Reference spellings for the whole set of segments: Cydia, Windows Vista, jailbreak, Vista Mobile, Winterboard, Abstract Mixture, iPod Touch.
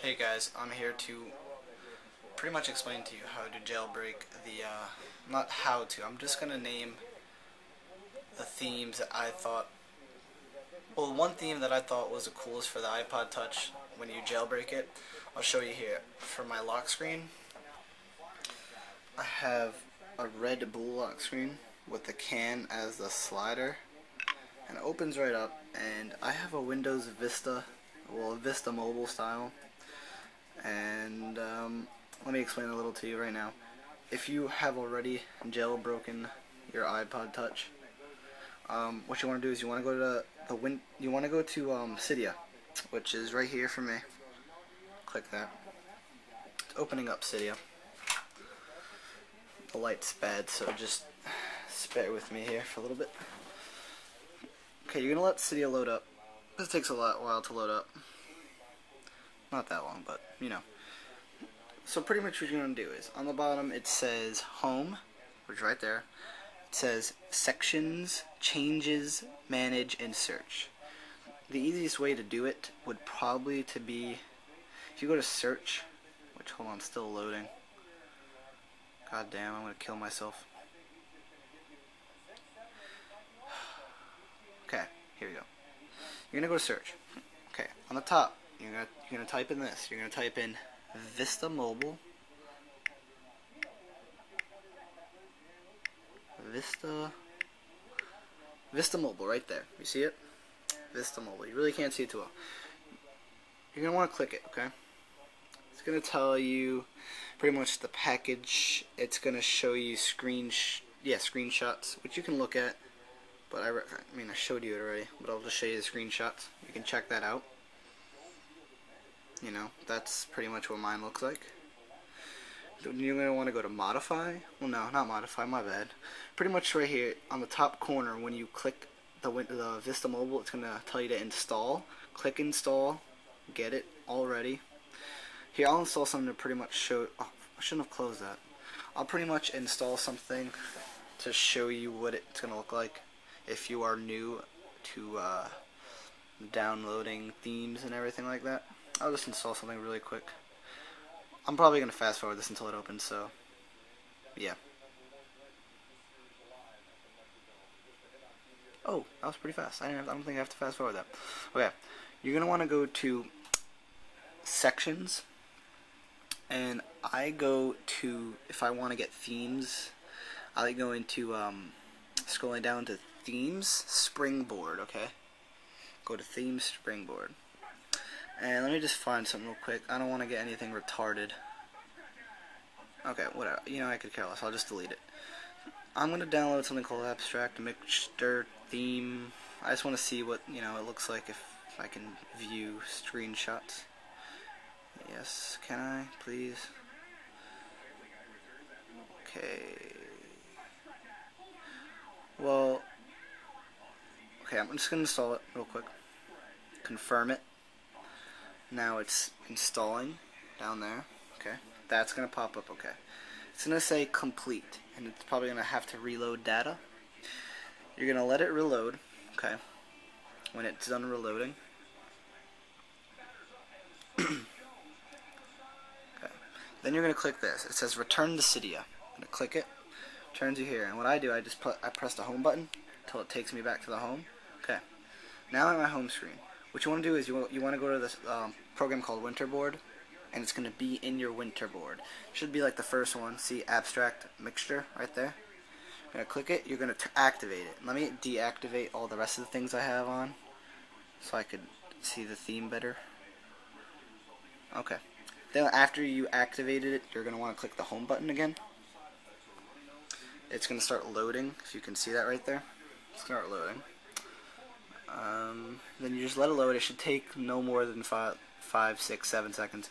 Hey guys, I'm here to pretty much explain to you how to jailbreak the, not how to, I'm just going to name the themes that I thought, well, one theme that I thought was the coolest for the iPod Touch when you jailbreak it. I'll show you here. For my lock screen, I have a red Bull lock screen with the can as the slider, and it opens right up, and I have a Windows Vista, well, Vista Mobile style. And let me explain a little to you right now. If you have already jailbroken your iPod Touch, what you want to do is you want to go to Cydia, which is right here for me. Click that. It's opening up Cydia. The light's bad, so just bear with me here for a little bit. Okay, you're gonna let Cydia load up. This takes a while to load up. Not that long, but you know. So pretty much what you're going to do is, on the bottom it says Home, which is right there. It says Sections, Changes, Manage, and Search. The easiest way to do it would probably to be, if you go to Search, which, hold on, still loading. God damn, I'm going to kill myself. Okay, here we go. You're going to go to Search. Okay, on the top. You're gonna type in this. You're gonna type in Vista Mobile. Vista Mobile, right there. You see it? Vista Mobile. You really can't see it too well. You're gonna want to click it. Okay. It's gonna tell you pretty much the package. It's gonna show you screenshots, which you can look at. But I mean, I showed you it already. But I'll just show you the screenshots. You can check that out. You know, that's pretty much what mine looks like. You're going to want to go to Modify. Well, no, not Modify, my bad. Pretty much right here on the top corner, when you click the Vista Mobile, it's going to tell you to install. Click Install. Get it already. Here, I'll install something to pretty much show... Oh, I shouldn't have closed that. I'll pretty much install something to show you what it's going to look like if you are new to downloading themes and everything like that. I'll just install something really quick. I'm probably going to fast forward this until it opens, so yeah. Oh, that was pretty fast. I don't think I have to fast forward that. Okay, you're going to want to go to Sections, and I go to, if I want to get themes, I go into, scrolling down to Themes Springboard, okay? Go to Themes Springboard. And let me just find something real quick. I don't want to get anything retarded. Okay, whatever. You know, I could care less. I'll just delete it. I'm going to download something called Abstract Mixture Theme. I just want to see what, you know, it looks like if I can view screenshots. Yes, can I, please? Okay. Well, okay, I'm just going to install it real quick. Confirm it. Now it's installing down there, okay? That's going to pop up, okay. It's going to say complete, and it's probably going to have to reload data. You're going to let it reload, okay, when it's done reloading. Okay. Then you're going to click this. It says return to Cydia. I'm going to click it. Turns you here, and what I do, I just press the home button until it takes me back to the home. Okay, now I'm at my home screen. What you want to do is you want to go to this program called Winterboard, and it's going to be in your Winterboard. Should be like the first one. See Abstract Mixture right there. You're going to click it. You're going to activate it. Let me deactivate all the rest of the things I have on so I could see the theme better. Okay. Then after you activated it, you're going to want to click the home button again. It's going to start loading, if you can see that right there. It's going to start loading. Then you just let it load. It should take no more than 5, 6, 7 seconds,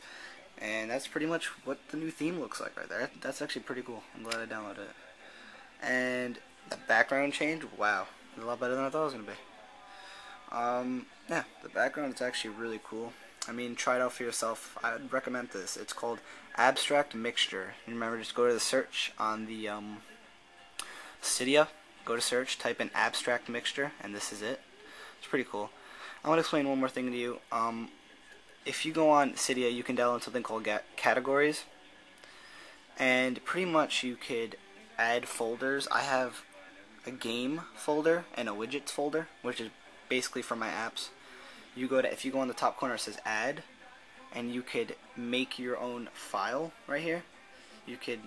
and that's pretty much what the new theme looks like right there. That's actually pretty cool. I'm glad I downloaded it. And the background change, wow, a lot better than I thought it was gonna be. Yeah, the background is actually really cool. I mean, try it out for yourself. I'd recommend this. It's called Abstract Mixture. Remember, just go to the search on the Cydia. Go to search, type in Abstract Mixture, and this is it. It's pretty cool. I want to explain one more thing to you. if you go on Cydia, you can download something called categories, and pretty much you could add folders. I have a game folder and a widgets folder, which is basically for my apps. You go to, if you go on the top corner, it says add, and you could make your own file right here. You could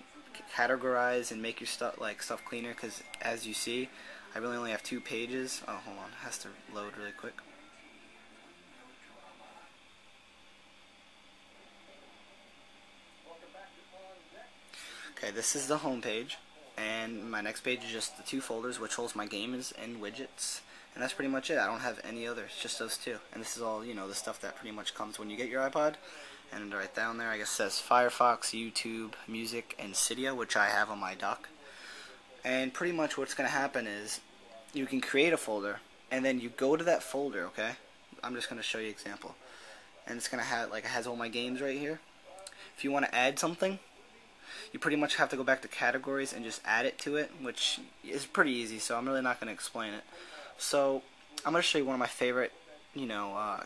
categorize and make your stuff like stuff cleaner, because as you see, I really only have 2 pages. Oh, hold on, it has to load really quick. Okay, this is the home page, and my next page is just the 2 folders, which holds my games and widgets, and that's pretty much it. I don't have any others, just those 2. And this is all, you know, the stuff that pretty much comes when you get your iPod. And right down there, I guess it says Firefox, YouTube, Music, and Cydia, which I have on my dock. And pretty much what's going to happen is you can create a folder, and then you go to that folder, okay? I'm just going to show you an example. And it's going to have, like, it has all my games right here. If you want to add something, you pretty much have to go back to categories and just add it to it, which is pretty easy, so I'm really not going to explain it. So I'm going to show you one of my favorite, you know,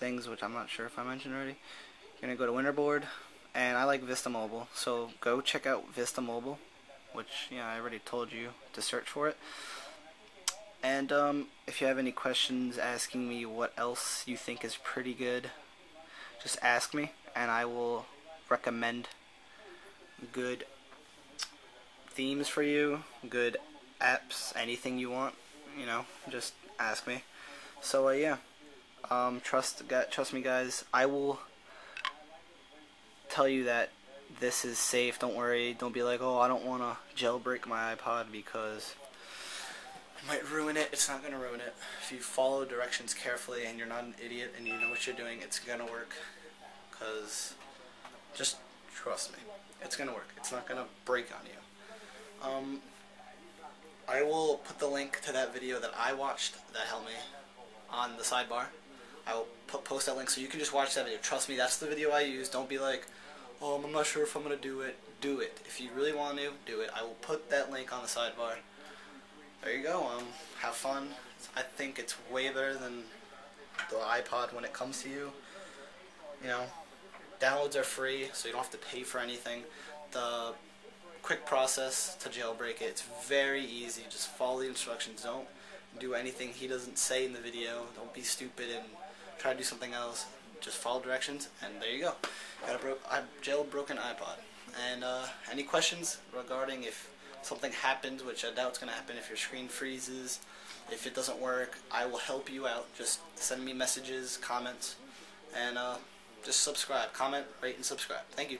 things, which I'm not sure if I mentioned already. You're going to go to Winterboard, and I like Vista Mobile, so go check out Vista Mobile, which, yeah, I already told you to search for it. And if you have any questions asking me what else you think is pretty good, just ask me, and I will recommend good themes for you, good apps, anything you want, you know, just ask me. So yeah, trust me, guys. I will tell you that this is safe. Don't worry. Don't be like, oh, I don't want to jailbreak my iPod because it might ruin it. It's not going to ruin it. If you follow directions carefully and you're not an idiot and you know what you're doing, it's going to work, because just trust me. It's going to work. It's not going to break on you. I will put the link to that video that I watched that helped me on the sidebar. I will post that link so you can just watch that video. Trust me, that's the video I use. Don't be like, oh, I'm not sure if I'm going to do it. Do it. If you really want to, do it. I will put that link on the sidebar. There you go. Have fun. I think it's way better than the iPod when it comes to you. You know, downloads are free, so you don't have to pay for anything. The quick process to jailbreak it, it's very easy. Just follow the instructions. Don't do anything he doesn't say in the video. Don't be stupid and try to do something else. Just follow directions, and there you go. Got a jailbroken iPod. And any questions regarding if something happens, which I doubt it's going to happen, if your screen freezes, if it doesn't work, I will help you out. Just send me messages, comments, and just subscribe. Comment, rate, and subscribe. Thank you.